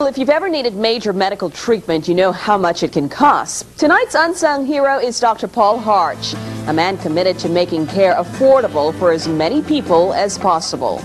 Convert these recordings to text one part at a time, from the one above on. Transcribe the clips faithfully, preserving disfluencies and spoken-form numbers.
Well, if you've ever needed major medical treatment, you know how much it can cost. Tonight's unsung hero is Doctor Paul Harch, a man committed to making care affordable for as many people as possible.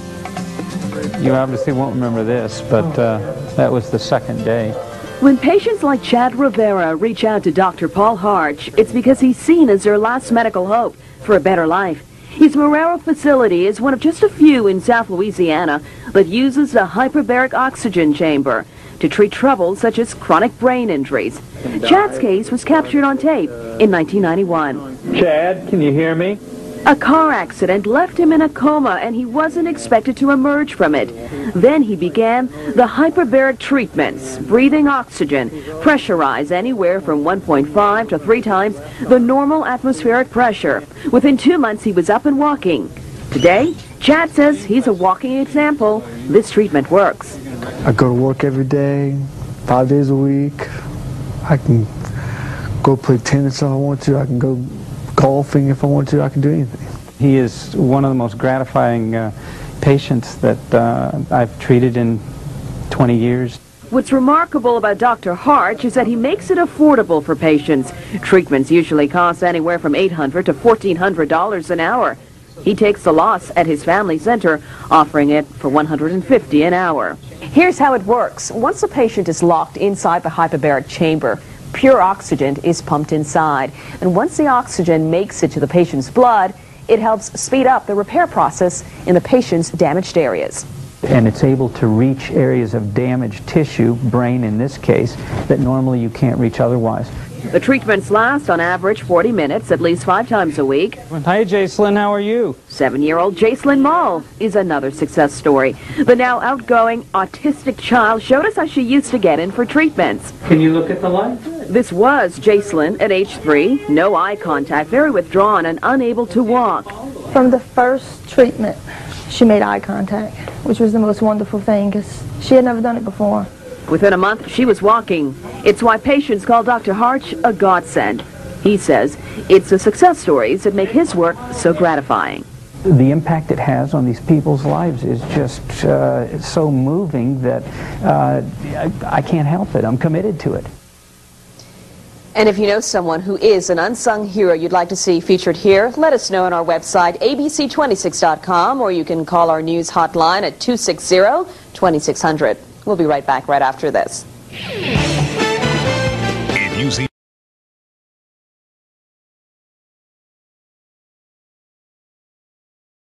You obviously won't remember this, but uh, that was the second day. When patients like Chad Rivera reach out to Doctor Paul Harch, it's because he's seen as their last medical hope for a better life. His Marrero facility is one of just a few in South Louisiana that uses the hyperbaric oxygen chamber to treat troubles such as chronic brain injuries. Chad's case was captured on tape in nineteen ninety-one. Chad, can you hear me? A car accident left him in a coma and he wasn't expected to emerge from it. Then he began the hyperbaric treatments, breathing oxygen, pressurized anywhere from one point five to three times the normal atmospheric pressure. Within two months he was up and walking. Today, Chad says he's a walking example. This treatment works. I go to work every day, five days a week. I can go play tennis if I want to. I can go golfing if I want to. I can do anything. He is one of the most gratifying uh, patients that uh, I've treated in twenty years. What's remarkable about Doctor Harch is that he makes it affordable for patients. Treatments usually cost anywhere from eight hundred to fourteen hundred dollars an hour. He takes the loss at his family center, offering it for one hundred fifty dollars an hour. Here's how it works. Once a patient is locked inside the hyperbaric chamber, pure oxygen is pumped inside. And once the oxygen makes it to the patient's blood, it helps speed up the repair process in the patient's damaged areas. And it's able to reach areas of damaged tissue, brain in this case, that normally you can't reach otherwise. The treatments last on average forty minutes, at least five times a week. Hi, Jaselyn, how are you? Seven-year-old Jaselyn Mall is another success story. The now outgoing autistic child showed us how she used to get in for treatments. Can you look at the light? This was Jaselyn at age three, no eye contact, very withdrawn and unable to walk. From the first treatment, she made eye contact, which was the most wonderful thing because she had never done it before. Within a month, she was walking. It's why patients call Doctor Harch a godsend. He says it's the success stories that make his work so gratifying. The impact it has on these people's lives is just uh, so moving that uh, I, I can't help it. I'm committed to it. And if you know someone who is an unsung hero you'd like to see featured here, let us know on our website, A B C twenty-six dot com, or you can call our news hotline at two six zero, twenty-six hundred. We'll be right back right after this.